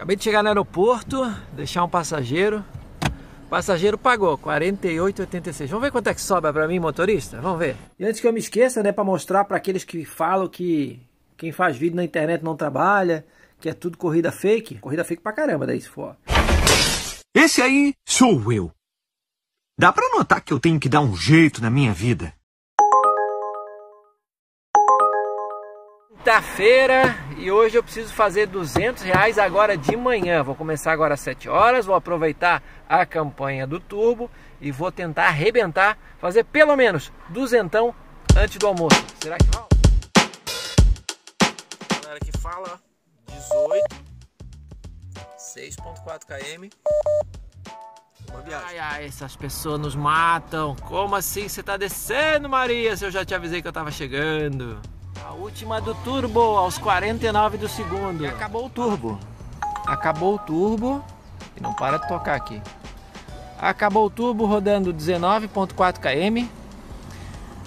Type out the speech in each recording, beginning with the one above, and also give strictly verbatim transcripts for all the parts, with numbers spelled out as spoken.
Acabei de chegar no aeroporto, deixar um passageiro. O passageiro pagou quarenta e oito reais e oitenta e seis centavos. Vamos ver quanto é que sobra para mim, motorista? Vamos ver. E antes que eu me esqueça, né, para mostrar para aqueles que falam que quem faz vídeo na internet não trabalha, que é tudo corrida fake. Corrida fake pra caramba, daí se for. Esse aí sou eu. Dá para notar que eu tenho que dar um jeito na minha vida. Quinta-feira e hoje eu preciso fazer duzentos reais agora de manhã. Vou começar agora às sete horas, vou aproveitar a campanha do Turbo e vou tentar arrebentar, fazer pelo menos duzentão antes do almoço. Será que rola? Galera que fala, dezoito, seis ponto quatro quilômetros, uma viagem. Ai, ai, essas pessoas nos matam. Como assim você tá descendo, Maria, se eu já te avisei que eu tava chegando? A última do Turbo, aos quarenta e nove do segundo. E acabou o Turbo. Acabou o Turbo. E não para de tocar aqui. Acabou o Turbo rodando dezenove ponto quatro quilômetros.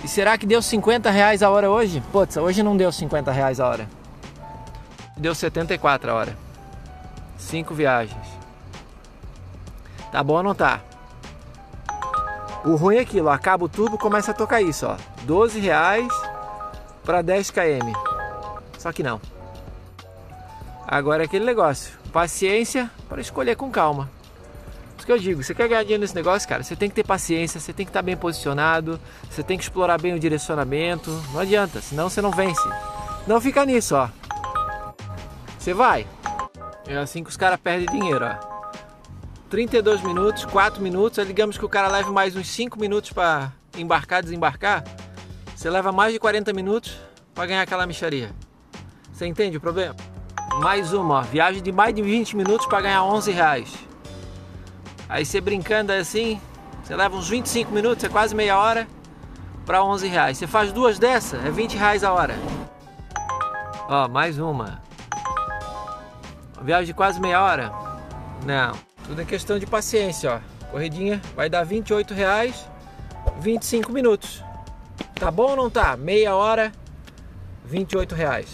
E será que deu cinquenta reais a hora hoje? Putz, hoje não deu cinquenta reais a hora. Deu setenta e quatro a hora. cinco viagens. Tá bom ou não tá? O ruim é aquilo, acaba o Turbo, começa a tocar isso, ó. doze reais... para dez quilômetros, só que não. Agora é aquele negócio, paciência para escolher com calma. Isso que eu digo, você quer ganhar dinheiro nesse negócio, cara, você tem que ter paciência, você tem que estar bem posicionado, você tem que explorar bem o direcionamento, não adianta, senão você não vence. Não fica nisso, ó. Você vai. É assim que os caras perdem dinheiro, ó. trinta e dois minutos, quatro minutos, aí digamos que o cara leve mais uns cinco minutos para embarcar, desembarcar. Você leva mais de quarenta minutos para ganhar aquela mixaria. Você entende o problema? Mais uma, ó, viagem de mais de vinte minutos para ganhar onze reais. Aí você brincando assim, você leva uns vinte e cinco minutos, é quase meia hora, para onze reais. Você faz duas dessa, é vinte reais a hora. Ó, mais uma. Viagem de quase meia hora? Não. Tudo é questão de paciência, ó. Corridinha vai dar vinte e oito reais, vinte e cinco minutos. Tá bom ou não tá? Meia hora, vinte e oito reais.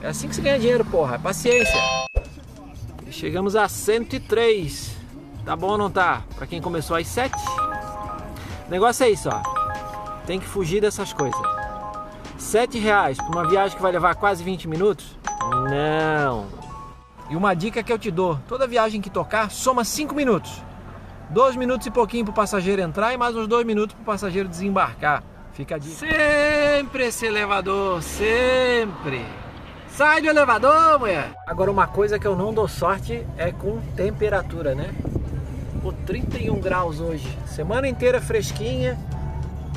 É assim que você ganha dinheiro, porra. Paciência. Chegamos a cento e três. Tá bom ou não tá? Pra quem começou às sete. O negócio é isso, ó. Tem que fugir dessas coisas. sete reais pra uma viagem que vai levar quase vinte minutos? Não. E uma dica que eu te dou. Toda viagem que tocar, soma cinco minutos. dois minutos e pouquinho pro passageiro entrar e mais uns dois minutos pro passageiro desembarcar. Fica a dica. Sempre esse elevador, sempre. Sai do elevador, mulher. Agora uma coisa que eu não dou sorte é com temperatura, né? Pô, trinta e um graus hoje. Semana inteira fresquinha.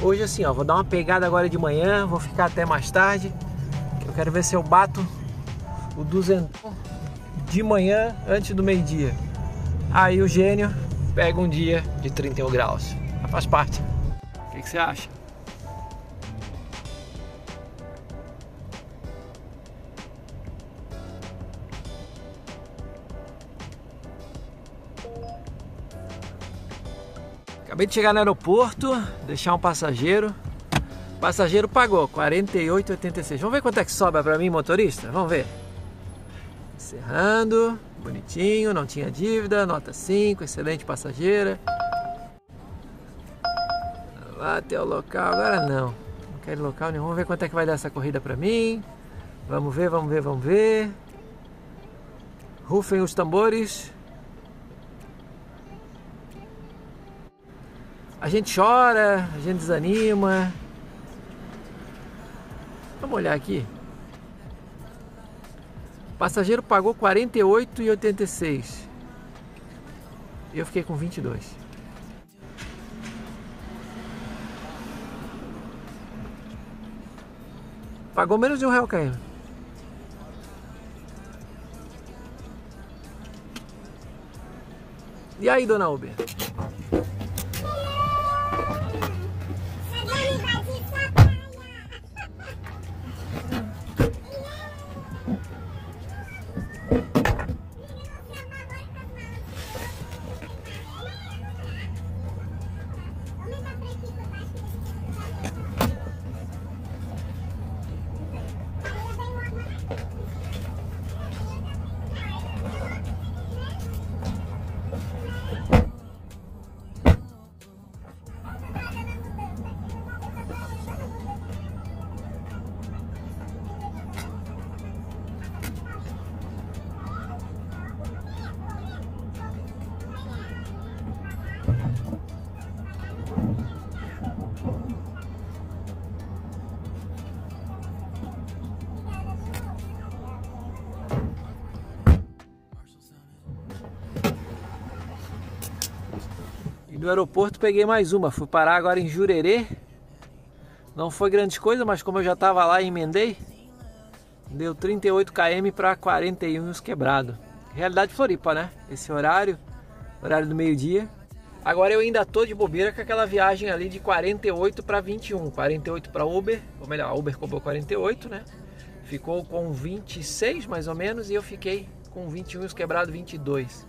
Hoje assim, ó, vou dar uma pegada agora de manhã, vou ficar até mais tarde. Eu quero ver se eu bato o duzentão de manhã antes do meio-dia. Aí o gênio pega um dia de trinta e um graus. Faz parte. O que que você acha? Acabei de chegar no aeroporto, deixar um passageiro. O passageiro pagou quarenta e oito reais e oitenta e seis centavos. Vamos ver quanto é que sobra para mim, motorista? Vamos ver. Encerrando, bonitinho, não tinha dívida, nota cinco, excelente passageira. Lá até o local, agora não. Não quero local nenhum. Vamos ver quanto é que vai dar essa corrida para mim. Vamos ver, vamos ver, vamos ver. Rufem os tambores. A gente chora, a gente desanima. Vamos olhar aqui. O passageiro pagou quarenta e oito reais e oitenta e seis centavos. Eu fiquei com vinte e dois. Pagou menos de um real, Caio. E aí, dona Uber? E do aeroporto peguei mais uma, fui parar agora em Jurerê. Não foi grande coisa, mas como eu já estava lá e emendei, deu trinta e oito quilômetros para quarenta e um os quebrado. Realidade Floripa, né? Esse horário, horário do meio-dia. Agora eu ainda tô de bobeira com aquela viagem ali de quarenta e oito para vinte e um, quarenta e oito para Uber, ou melhor, a Uber cobrou quarenta e oito, né? Ficou com vinte e seis mais ou menos e eu fiquei com vinte e um os quebrado, vinte e dois.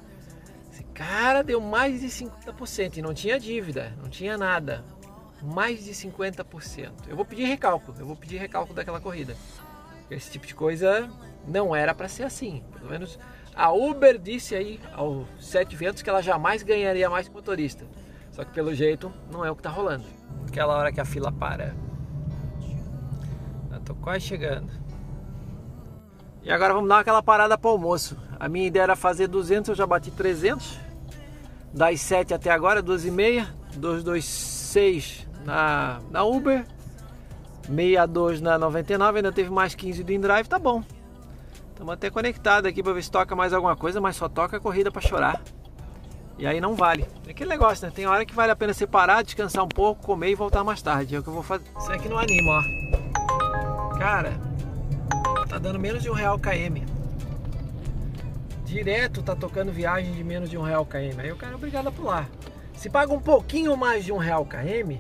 Esse cara deu mais de cinquenta por cento e não tinha dívida, não tinha nada. Mais de cinquenta por cento. Eu vou pedir recálculo, eu vou pedir recálculo daquela corrida. Esse tipo de coisa não era para ser assim, pelo menos a Uber disse aí aos sete ventos que ela jamais ganharia mais motorista. Só que pelo jeito não é o que tá rolando. Aquela hora que a fila para. Eu tô quase chegando. E agora vamos dar aquela parada para o almoço. A minha ideia era fazer duzentos, eu já bati trezentos. Das sete até agora, doze e meia, duzentos e vinte e seis na, na Uber, sessenta e dois na noventa e nove, ainda teve mais quinze do InDrive, tá bom. Estamos até conectados aqui para ver se toca mais alguma coisa, mas só toca a corrida para chorar. E aí não vale. É aquele negócio, né? Tem hora que vale a pena separar, descansar um pouco, comer e voltar mais tarde. É o que eu vou fazer. Isso aqui não anima, ó. Cara, tá dando menos de um real km. Direto tá tocando viagem de menos de um real km. Aí o cara é obrigado a pular. Se paga um pouquinho mais de um real km,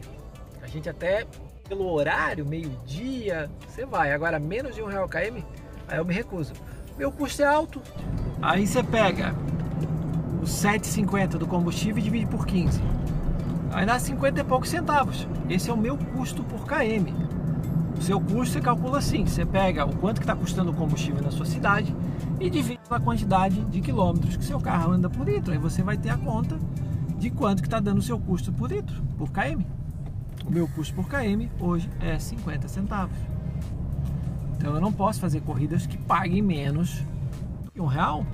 a gente até, pelo horário, meio-dia, você vai. Agora, menos de um real km... aí eu me recuso. Meu custo é alto. Aí você pega os sete e cinquenta do combustível e divide por quinze. Aí dá cinquenta e poucos centavos. Esse é o meu custo por quilômetro. O seu custo você calcula assim. Você pega o quanto que está custando o combustível na sua cidade e divide pela quantidade de quilômetros que seu carro anda por litro. Aí você vai ter a conta de quanto que está dando o seu custo por litro, por quilômetro. O meu custo por quilômetro hoje é cinquenta centavos. Então eu não posso fazer corridas que paguem menos que um real.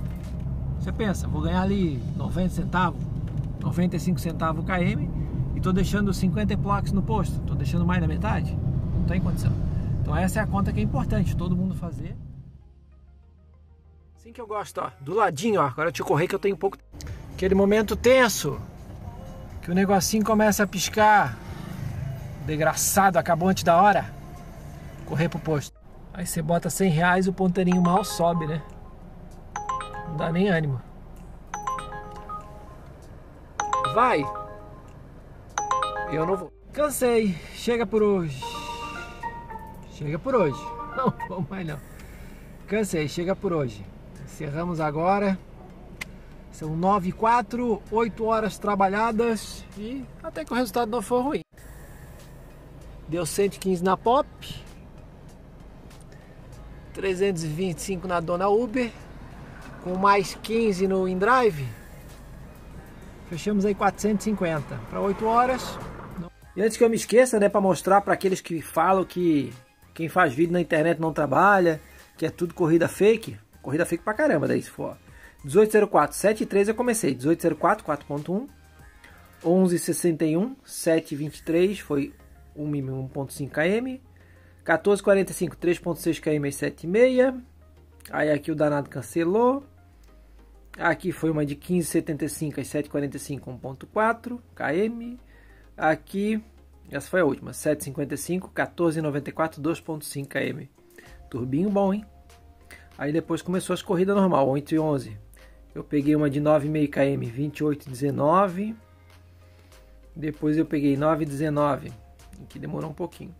Você pensa, vou ganhar ali noventa centavos, noventa e cinco centavos o quilômetro e tô deixando cinquenta blocos no posto, tô deixando mais da metade? Não tem condição. Então essa é a conta que é importante todo mundo fazer. Assim que eu gosto, ó, do ladinho, ó, agora deixa eu correr que eu tenho um pouco. Aquele momento tenso, que o negocinho começa a piscar. Desgraçado, acabou antes da hora. Correr pro posto. Aí você bota cem reais, o ponteirinho mal sobe, né? Não dá nem ânimo. Vai! Eu não vou. Cansei. Chega por hoje. Chega por hoje. Não vou mais não. Cansei. Chega por hoje. Encerramos agora. São nove e quatro, oito horas trabalhadas. E até que o resultado não for ruim. Deu cento e quinze na Pop. trezentos e vinte e cinco na dona Uber, com mais quinze no InDrive, fechamos aí quatrocentos e cinquenta para oito horas. E antes que eu me esqueça, né, para mostrar para aqueles que falam que quem faz vídeo na internet não trabalha, que é tudo corrida fake, corrida fake pra caramba, daí se for. dezoito zero quatro, sete e três eu comecei, dezoito zero quatro, quatro ponto um, onze e sessenta e um, sete e vinte e três foi um ponto cinco quilômetros, quatorze e quarenta e cinco, três ponto seis quilômetros e sete e meia. Aí aqui o danado cancelou. Aqui foi uma de quinze e setenta e cinco às sete e quarenta e cinco, um ponto quatro quilômetros. Aqui, essa foi a última, sete e cinquenta e cinco, quatorze e noventa e quatro, dois ponto cinco quilômetros. Turbinho bom, hein? Aí depois começou as corridas normal, oito e onze. Eu peguei uma de nove e meio quilômetros, vinte e oito e dezenove. Depois eu peguei nove e dezenove, que demorou um pouquinho.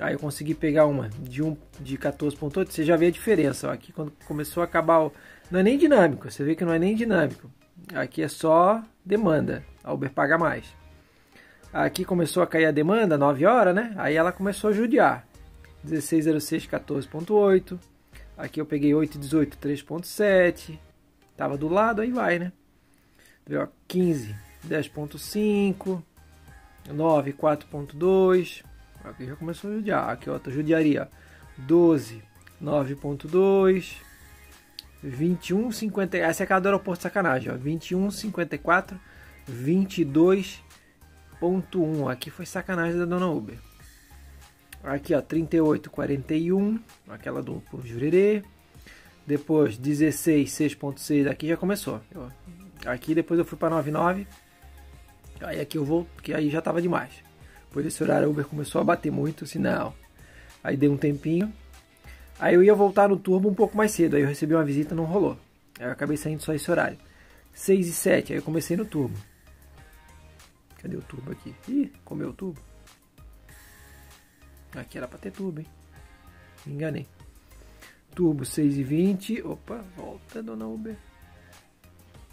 Aí eu consegui pegar uma de, um, de quatorze ponto oito, você já vê a diferença, ó. Aqui quando começou a acabar, o... não é nem dinâmico, você vê que não é nem dinâmico, aqui é só demanda, a Uber paga mais. Aqui começou a cair a demanda, nove horas, né? Aí ela começou a judiar, dezesseis zero seis, quatorze ponto oito, aqui eu peguei oito e dezoito, três ponto sete, tava do lado, aí vai, né? quinze, dez ponto cinco, nove, quatro ponto dois... Aqui já começou a judiar, aqui outra judiaria, doze, nove ponto dois, vinte e um cinquenta, essa é aquela do aeroporto de sacanagem, ó, vinte e um cinquenta e quatro, vinte e dois ponto um, aqui foi sacanagem da dona Uber. Aqui ó, trinta e oito quarenta e um, aquela do Jurerê, depois dezesseis, seis ponto seis, aqui já começou, aqui depois eu fui para noventa e nove, Aí aqui eu vou, porque aí já tava demais. Depois desse horário a Uber começou a bater muito o sinal. Aí dei um tempinho. Aí eu ia voltar no turbo um pouco mais cedo. Aí eu recebi uma visita, não rolou. Aí eu acabei saindo só esse horário. seis e sete, aí eu comecei no turbo. Cadê o turbo aqui? Ih, comeu o turbo. Aqui era pra ter turbo, hein? Me enganei. Turbo seis e vinte. Opa, volta, dona Uber.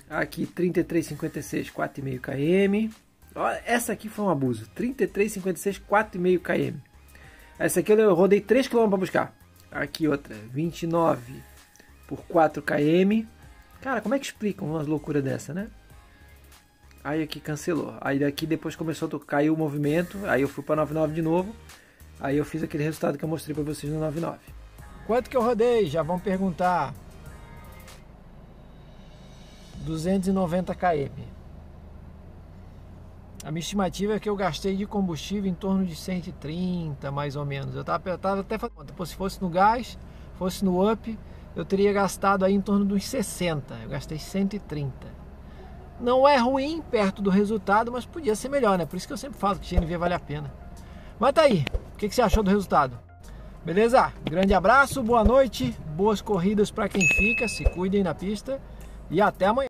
Aqui trinta e três e cinquenta e seis, quatro e meio quilômetros. Olha, essa aqui foi um abuso. trinta e três e cinquenta e seis, quatro e meio quilômetros. Essa aqui eu rodei três quilômetros pra buscar. Aqui outra, vinte e nove por quatro quilômetros. Cara, como é que explicam umas loucuras dessa, né? Aí aqui cancelou. Aí daqui depois começou a cair o movimento. Aí eu fui pra noventa e nove de novo. Aí eu fiz aquele resultado que eu mostrei pra vocês no noventa e nove. Quanto que eu rodei? Já vão perguntar. duzentos e noventa quilômetros. A minha estimativa é que eu gastei de combustível em torno de cento e trinta, mais ou menos. Eu tava, tava até fazendo, pô, se fosse no gás, fosse no up, eu teria gastado aí em torno dos sessenta. Eu gastei cento e trinta. Não é ruim perto do resultado, mas podia ser melhor, né? Por isso que eu sempre falo que G N V vale a pena. Mas tá aí, o que, que você achou do resultado? Beleza? Grande abraço, boa noite, boas corridas para quem fica, se cuidem na pista e até amanhã.